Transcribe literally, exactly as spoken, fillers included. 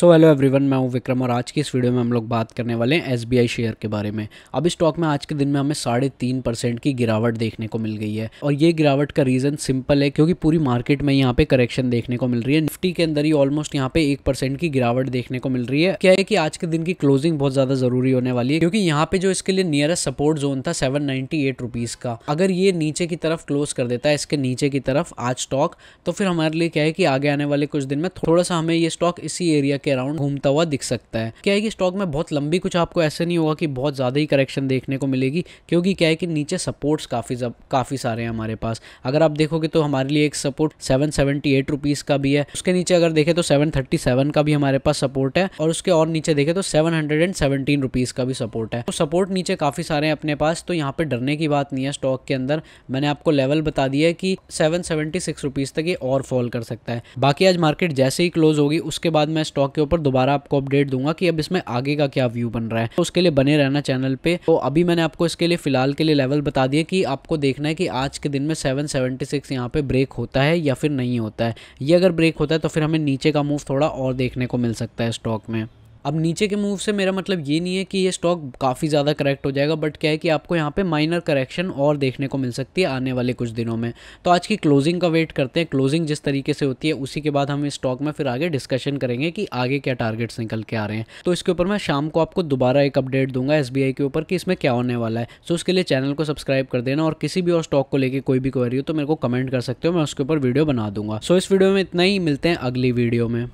So hello everyone, मैं हूं विक्रम और आज की इस वीडियो में हम लोग बात करने वाले हैं एस बी आई शेयर के बारे में। अब इस स्टॉक में आज के दिन में हमें साढ़े तीन परसेंट की गिरावट देखने को मिल गई है और ये गिरावट का रीज़न सिंपल है क्योंकि पूरी मार्केट में यहाँ पे करेक्शन देखने को मिल रही है। निफ्टी के अंदर ही ऑलमोस्ट यहाँ पे एक परसेंट की गिरावट देखने को मिल रही है। क्या है कि आज के दिन की क्लोजिंग बहुत ज़्यादा ज़रूरी होने वाली है क्योंकि यहाँ पे जो इसके लिए नियरेस्ट सपोर्ट जोन था सेवन नाइन्टी एट रुपीज़ का, अगर ये नीचे की तरफ क्लोज कर देता है इसके नीचे की तरफ आज स्टॉक, तो फिर हमारे लिए क्या है कि आगे आने वाले कुछ दिन में थोड़ा सा हमें ये स्टॉक इसी एरिया के अराउंड घूमता हुआ दिख सकता है। क्या है कि स्टॉक में बहुत लंबी कुछ आपको ऐसे नहीं होगा कि बहुत ज़्यादा ही करेक्शन देखने को मिलेगी क्योंकि क्या है कि नीचे सपोर्ट्स काफ़ी काफ़ी सारे हैं हमारे पास। अगर आप देखोगे तो हमारे लिए एक support seven seventy eight rupees का भी है, उसके नीचे अगर देखें तो सेवन थर्टी सेवन का भी हमारे पास सपोर्ट है और उसके और नीचे देखें तो seven hundred and seventeen rupees का भी सपोर्ट है। तो सपोर्ट नीचे काफ़ी सारे हैं अपने पास, तो यहाँ पर डरने की बात नहीं है। स्टॉक के अंदर मैंने आपको लेवल बता दिया है कि सेवन सेवेंटी सिक्स रुपीज़ तक ये और फॉल कर सकता है। बाकी आज मार्केट जैसे ही क्लोज होगी उसके बाद मैं स्टॉक के ऊपर दोबारा आपको अपडेट दूंगा कि अब इसमें आगे का क्या व्यू बन रहा है, तो उसके लिए बने रहना चैनल पे। तो अभी मैंने आपको इसके लिए फिलहाल के लिए लेवल बता दिया कि आपको देखना है कि आज के दिन में सेवन सेवेंटी सिक्स यहाँ पे ब्रेक होता है या फिर नहीं होता है। ये अगर ब्रेक होता है तो फिर हमें नीचे का मूव थोड़ा और देखने को मिल सकता है स्टॉक में। अब नीचे के मूव से मेरा मतलब ये नहीं है कि ये स्टॉक काफ़ी ज़्यादा करेक्ट हो जाएगा, बट क्या है कि आपको यहाँ पे माइनर करेक्शन और देखने को मिल सकती है आने वाले कुछ दिनों में। तो आज की क्लोजिंग का वेट करते हैं, क्लोजिंग जिस तरीके से होती है उसी के बाद हम इस स्टॉक में फिर आगे डिस्कशन करेंगे कि आगे क्या टारगेट्स निकल के आ रहे हैं। तो इसके ऊपर मैं शाम को आपको दोबारा एक अपडेट दूंगा एस बी आई के ऊपर कि इसमें क्या होने वाला है। सो उसके लिए चैनल को सब्सक्राइब कर देना और किसी भी और स्टॉक को लेकर कोई भी क्वेरी हो तो मेरे को कमेंट कर सकते हो, मैं उसके ऊपर वीडियो बना दूंगा। सो इस वीडियो में इतना ही, मिलते हैं अगली वीडियो में।